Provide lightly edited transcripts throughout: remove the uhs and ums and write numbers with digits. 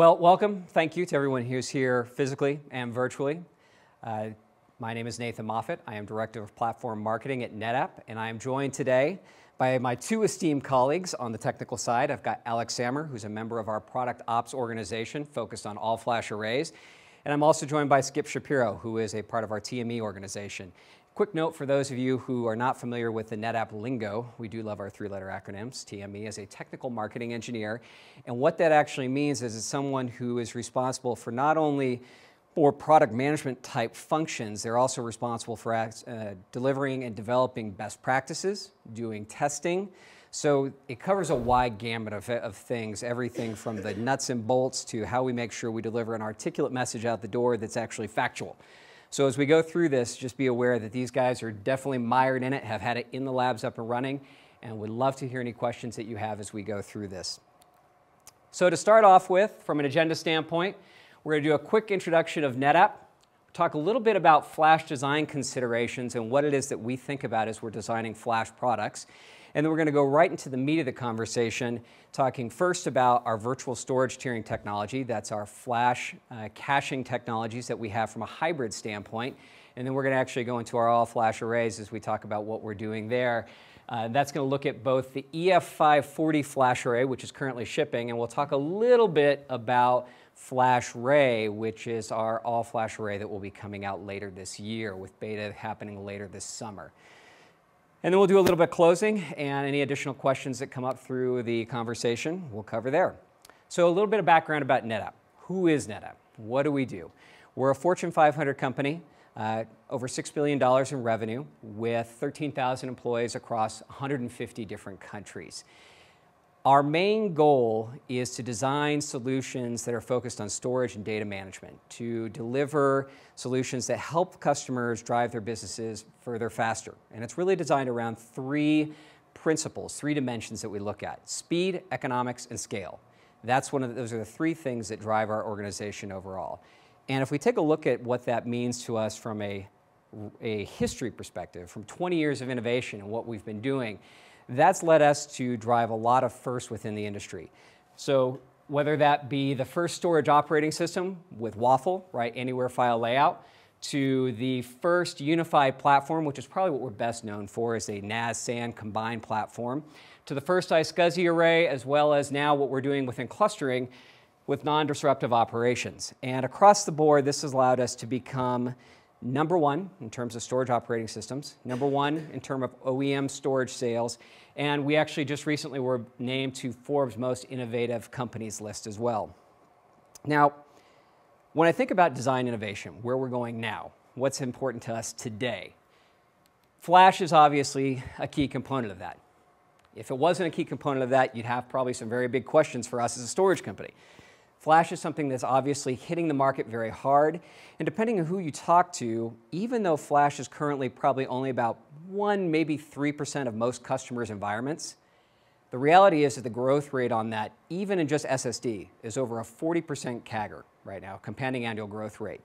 Well, welcome. Thank you to everyone who's here physically and virtually. My name is Nathan Moffitt. I am Director of Platform Marketing at NetApp, and I am joined today by my two esteemed colleagues on the technical side. I've got Alex Sammer, who's a member of our product ops organization focused on all-flash arrays. And I'm also joined by Skip Shapiro, who is a part of our TME organization. Quick note for those of you who are not familiar with the NetApp lingo, we do love our three-letter acronyms. TME is a technical marketing engineer. And what that actually means is it's someone who is responsible for not only for product management type functions, they're also responsible for delivering and developing best practices, doing testing. So it covers a wide gamut of things, everything from the nuts and bolts to how we make sure we deliver an articulate message out the door that's actually factual. So as we go through this, just be aware that these guys are definitely mired in it, have had it in the labs up and running, and would love to hear any questions that you have as we go through this. So to start off with, from an agenda standpoint, we're going to do a quick introduction of NetApp, talk a little bit about flash design considerations and what it is that we think about as we're designing flash products. And then we're going to go right into the meat of the conversation, talking first about our virtual storage tiering technology. That's our flash caching technologies that we have from a hybrid standpoint. And then we're going to actually go into our all-flash arrays as we talk about what we're doing there. That's going to look at both the EF540 flash array, which is currently shipping, and we'll talk a little bit about FlashRay, which is our all-flash array that will be coming out later this year, with beta happening later this summer. And then we'll do a little bit of closing, and any additional questions that come up through the conversation, we'll cover there. So a little bit of background about NetApp. Who is NetApp? What do we do? We're a Fortune 500 company, over $6 billion in revenue, with 13,000 employees across 150 different countries. Our main goal is to design solutions that are focused on storage and data management, to deliver solutions that help customers drive their businesses further faster. And it's really designed around three principles, three dimensions that we look at: speed, economics, and scale. Those are the three things that drive our organization overall. And if we take a look at what that means to us from a history perspective, from 20 years of innovation and what we've been doing, that's led us to drive a lot of firsts within the industry. So whether that be the first storage operating system with WAFL, right, anywhere file layout, to the first unified platform, which is probably what we're best known for, is a NAS-SAN combined platform, to the first iSCSI array, as well as now what we're doing within clustering with non-disruptive operations. And across the board, this has allowed us to become number one in terms of storage operating systems, number one in terms of OEM storage sales, and we actually just recently were named to Forbes' most innovative companies list as well. Now, when I think about design innovation, where we're going now, what's important to us today, flash is obviously a key component of that. If it wasn't a key component of that, you'd have probably some very big questions for us as a storage company. Flash is something that's obviously hitting the market very hard, and depending on who you talk to, even though flash is currently probably only about 1, maybe 3% of most customers' environments, the reality is that the growth rate on that, even in just SSD, is over a 40% CAGR right now, compounding annual growth rate.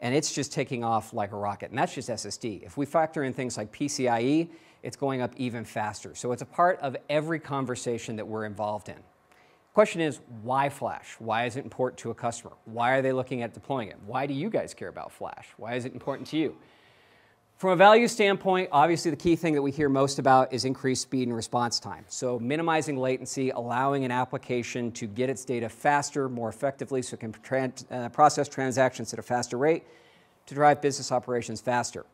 And it's just taking off like a rocket, and that's just SSD. If we factor in things like PCIe, it's going up even faster. So it's a part of every conversation that we're involved in. The question is, why flash? Why is it important to a customer? Why are they looking at deploying it? Why do you guys care about flash? Why is it important to you? From a value standpoint, obviously the key thing that we hear most about is increased speed and response time. So minimizing latency, allowing an application to get its data faster, more effectively, so it can process transactions at a faster rate to drive business operations faster.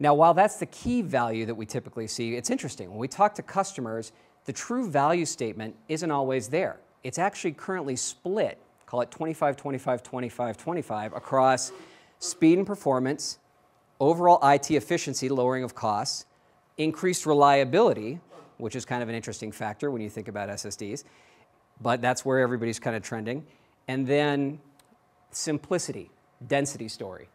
Now, while that's the key value that we typically see, it's interesting. When we talk to customers, the true value statement isn't always there. It's actually currently split, call it 25, 25, 25, 25, across speed and performance, overall IT efficiency, lowering of costs, increased reliability, which is kind of an interesting factor when you think about SSDs, but that's where everybody's kind of trending, and then simplicity, density story.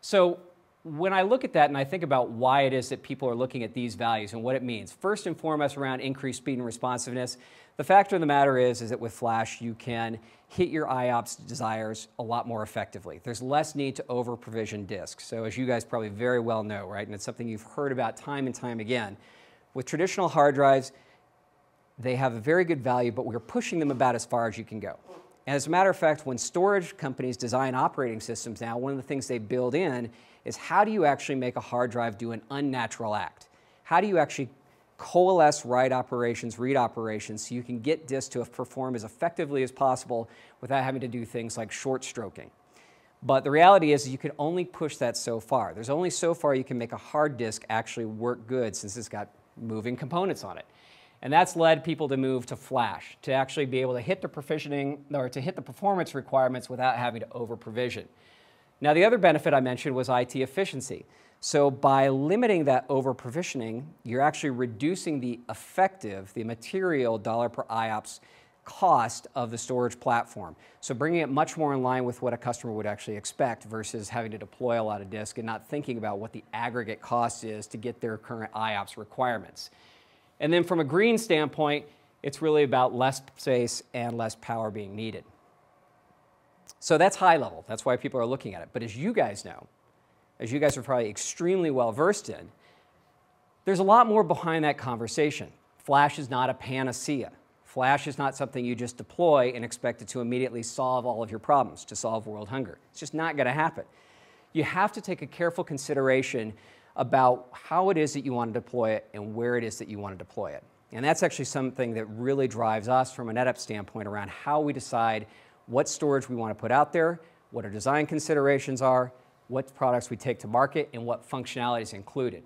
So when I look at that and I think about why it is that people are looking at these values and what it means, first and foremost around increased speed and responsiveness, the fact of the matter is that with flash, you can hit your IOPS desires a lot more effectively. There's less need to over-provision disks. So as you guys probably very well know, right, and it's something you've heard about time and time again, with traditional hard drives, they have a very good value, but we're pushing them about as far as you can go. As a matter of fact, when storage companies design operating systems now, one of the things they build in is how do you actually make a hard drive do an unnatural act? How do you actually coalesce write operations, read operations, so you can get disk to perform as effectively as possible without having to do things like short stroking? But the reality is you can only push that so far. There's only so far you can make a hard disk actually work good, since it's got moving components on it. And that's led people to move to flash, to actually be able to hit the provisioning, or to hit the performance requirements without having to over-provision. Now, the other benefit I mentioned was IT efficiency. So by limiting that over-provisioning, you're actually reducing the effective, the material dollar per IOPS cost of the storage platform. So bringing it much more in line with what a customer would actually expect versus having to deploy a lot of disk and not thinking about what the aggregate cost is to get their current IOPS requirements. And then from a green standpoint, it's really about less space and less power being needed. So that's high level. That's why people are looking at it. But as you guys know, as you guys are probably extremely well versed in, there's a lot more behind that conversation. Flash is not a panacea. Flash is not something you just deploy and expect it to immediately solve all of your problems, to solve world hunger. It's just not going to happen. You have to take a careful consideration about how it is that you want to deploy it and where it is that you want to deploy it. And that's actually something that really drives us from a NetApp standpoint around how we decide what storage we want to put out there, what our design considerations are, what products we take to market, and what functionality is included.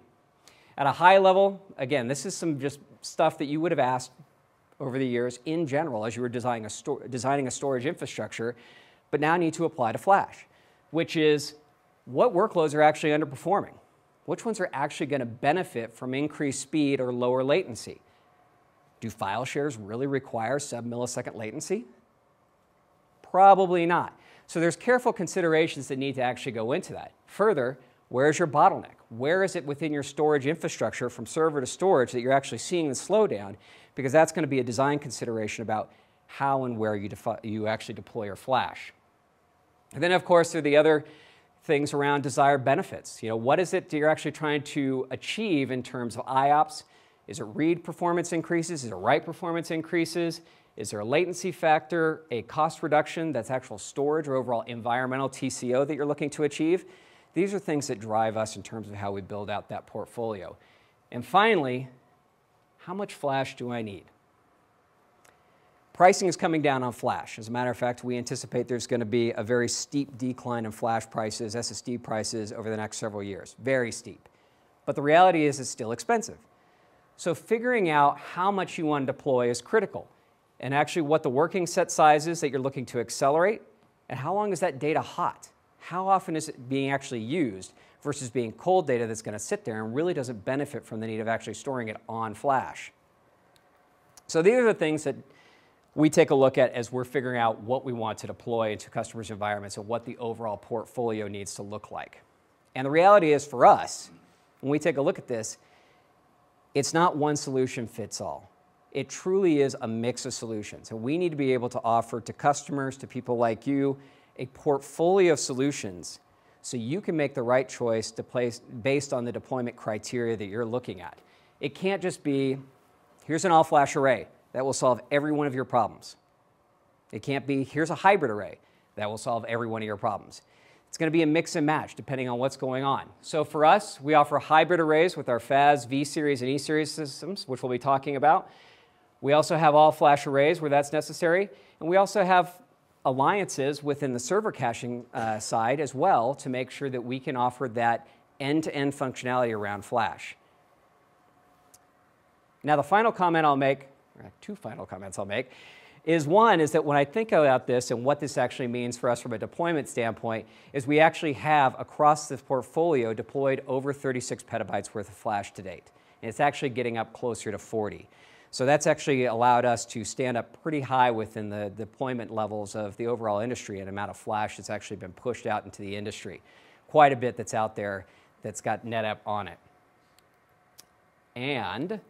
At a high level, again, this is some just stuff that you would have asked over the years in general as you were designing a storage infrastructure, but now need to apply to flash, which is what workloads are actually underperforming? Which ones are actually going to benefit from increased speed or lower latency? Do file shares really require sub-millisecond latency? Probably not. So there's careful considerations that need to actually go into that. Further, where's your bottleneck? Where is it within your storage infrastructure from server to storage that you're actually seeing the slowdown? Because that's going to be a design consideration about how and where you actually deploy your flash. And then, of course, there are the other things around desired benefits. You know, what is it that you're actually trying to achieve in terms of IOPS? Is it read performance increases? Is it write performance increases? Is there a latency factor, a cost reduction, that's actual storage or overall environmental TCO that you're looking to achieve? These are things that drive us in terms of how we build out that portfolio. And finally, how much flash do I need? Pricing is coming down on flash. As a matter of fact, we anticipate there's going to be a very steep decline in flash prices, SSD prices, over the next several years. Very steep. But the reality is it's still expensive. So figuring out how much you want to deploy is critical. And actually what the working set size is that you're looking to accelerate, and how long is that data hot? How often is it being actually used versus being cold data that's going to sit there and really doesn't benefit from the need of actually storing it on flash? So these are the things that we take a look at as we're figuring out what we want to deploy into customers' environments and what the overall portfolio needs to look like. And the reality is for us, when we take a look at this, it's not one solution fits all. It truly is a mix of solutions. And we need to be able to offer to customers, to people like you, a portfolio of solutions so you can make the right choice to place based on the deployment criteria that you're looking at. It can't just be, here's an all-flash array that will solve every one of your problems. It can't be, here's a hybrid array that will solve every one of your problems. It's going to be a mix and match depending on what's going on. So for us, we offer hybrid arrays with our FAS V-Series and E-Series systems, which we'll be talking about. We also have all-flash arrays where that's necessary, and we also have alliances within the server caching side as well to make sure that we can offer that end-to-end functionality around flash. Now the final comment I'll make, or two final comments I'll make, is one is that when I think about this and what this actually means for us from a deployment standpoint is we actually have across this portfolio deployed over 36 petabytes worth of flash to date. And it's actually getting up closer to 40. So that's actually allowed us to stand up pretty high within the deployment levels of the overall industry and amount of flash that's actually been pushed out into the industry. Quite a bit that's out there that's got NetApp on it. And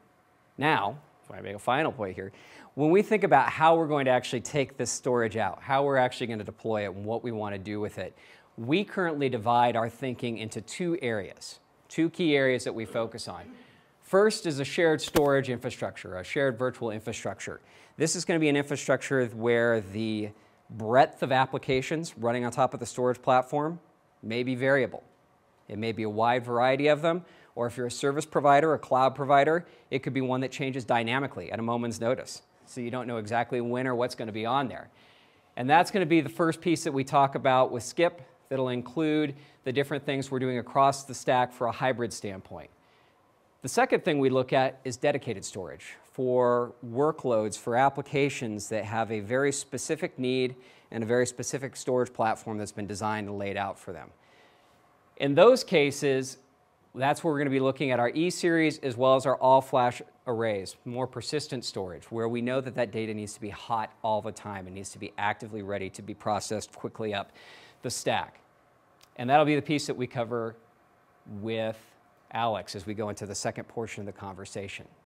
now, if I make a final point here, when we think about how we're going to actually take this storage out, how we're actually going to deploy it and what we want to do with it, we currently divide our thinking into two areas, two key areas that we focus on. First is a shared storage infrastructure, a shared virtual infrastructure. This is going to be an infrastructure where the breadth of applications running on top of the storage platform may be variable. It may be a wide variety of them, or if you're a service provider, a cloud provider, it could be one that changes dynamically at a moment's notice. So you don't know exactly when or what's going to be on there. And that's going to be the first piece that we talk about with Skip that'll include the different things we're doing across the stack for a hybrid standpoint. The second thing we look at is dedicated storage for workloads, for applications that have a very specific need and a very specific storage platform that's been designed and laid out for them. In those cases, that's where we're going to be looking at our E-Series as well as our all-flash arrays, more persistent storage, where we know that that data needs to be hot all the time. It needs to be actively ready to be processed quickly up the stack. And that'll be the piece that we cover with Alex as we go into the second portion of the conversation.